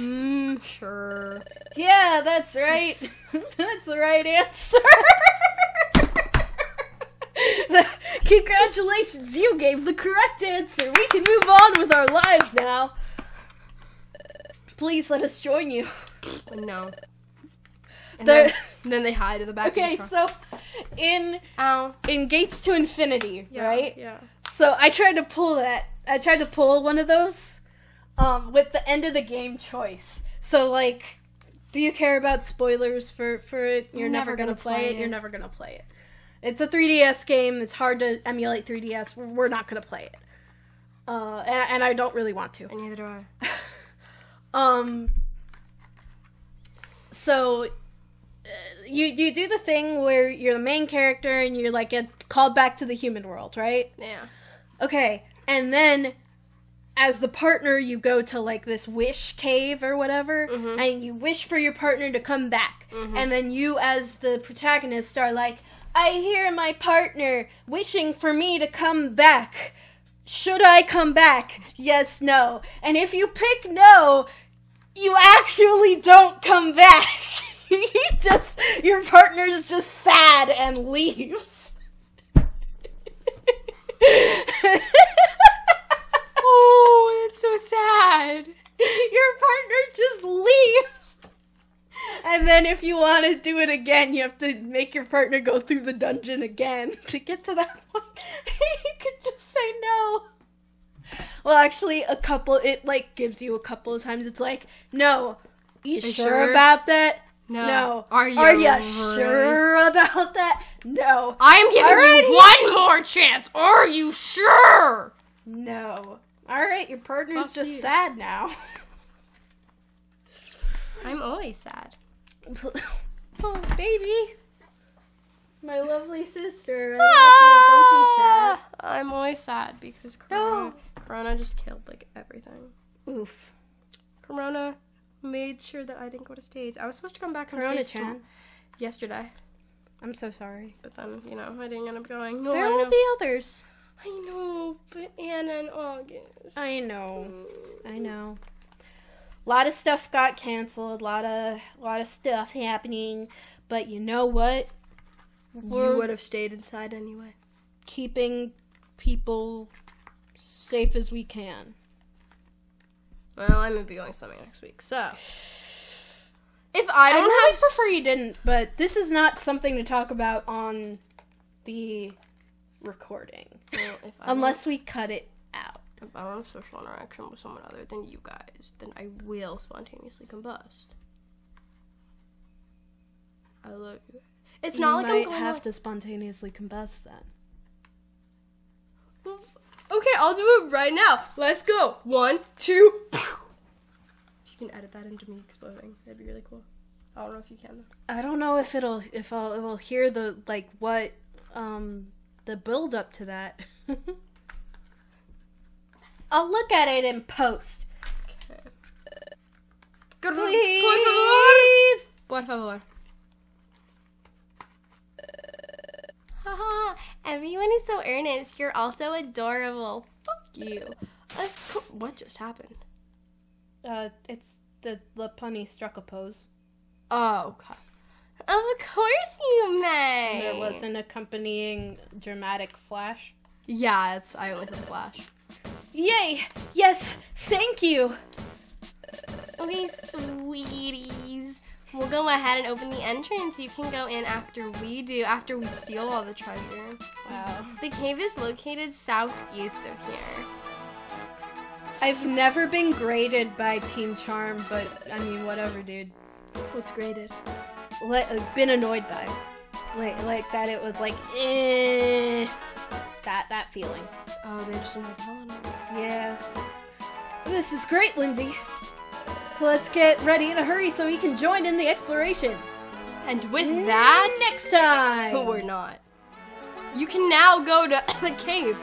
Sure. Yeah, that's right. That's the right answer. Congratulations, you gave the correct answer. We can move on with our lives now. Please let us join you. No. And then they hide in the back of the truck. Okay, so in Gates to Infinity, right? Yeah. So I tried to pull that. I tried to pull one of those with the end of the game choice. So like, do you care about spoilers for it? You're never gonna play it. You're never gonna play it. It's a 3DS game. It's hard to emulate 3DS. We're not gonna play it. And I don't really want to. And neither do I. So. You do the thing where you're the main character and you're like called back to the human world, right? Yeah. Okay, and then as the partner, you go to like this wish cave or whatever, and you wish for your partner to come back, and then you as the protagonist are like, I hear my partner wishing for me to come back. Should I come back? Yes, no. And if you pick no, you actually don't come back. Your partner's just sad and leaves. Oh, that's so sad. then if you want to do it again, you have to make your partner go through the dungeon again to get to that point. You could just say no. Well, actually, a couple, it, like, gives you a couple of times. It's like, no, you sure about that? No. No. Are you sure about that? No. I'm giving you one more chance. Are you sure? No. All right, your partner's just sad now. I'm always sad. Oh, baby. My lovely sister. I love you. Don't be sad. I'm always sad because Corona just killed, like, everything. Oof. Corona made sure that I didn't go to stage. I was supposed to come back from stage yesterday. I'm so sorry. But then, you know, I didn't end up going. No, there will be others. I know, but Anna and August. I know. I know. A lot of stuff got canceled. A lot of stuff happening. But you know what? You would have stayed inside anyway. Keeping people safe as we can. Well, I'm going to be going swimming next week, so. If I don't really have... I prefer you didn't, but this is not something to talk about on the recording. Well, unless we cut it out. If I don't have social interaction with someone other than you guys, then I will spontaneously combust. I love you. It's not like I'm going to spontaneously combust then. Okay, I'll do it right now. Let's go. 1, 2. You can edit that into me exploding. That'd be really cool. I don't know if you can though. I don't know if it will hear the the build up to that. I'll look at it in post. Okay. Please. Por favor. Haha, everyone is so earnest. You're also adorable. Fuck you. What just happened? It's the Lopunny struck a pose. Oh, okay. Of course you may. There was an accompanying dramatic flash. Yeah, I always have a flash. Yay! Yes, thank you! Okay, sweeties. We'll go ahead and open the entrance. You can go in after we steal all the treasure. Wow. The cave is located southeast of here. I've never been graded by Team Charm, but I mean, whatever, dude. What's graded? Been annoyed by. Like that it was like, eh. That feeling. Oh, they just didn't tell me. Yeah. This is great, Lindsay. Let's get ready in a hurry so we can join in the exploration. And with that, next time. But we're not. You can now go to the cave.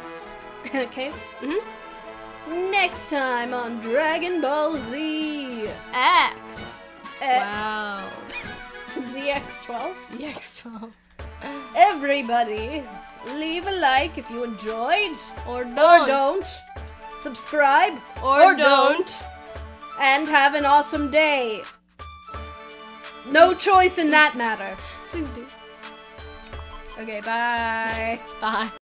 Cave? Mm-hmm. Next time on Dragon Ball Z. X. Wow. ZX12? ZX12. Everybody, leave a like if you enjoyed. Or don't. Subscribe. Or don't. And have an awesome day. No choice in that matter. Please do. Okay, bye. Bye.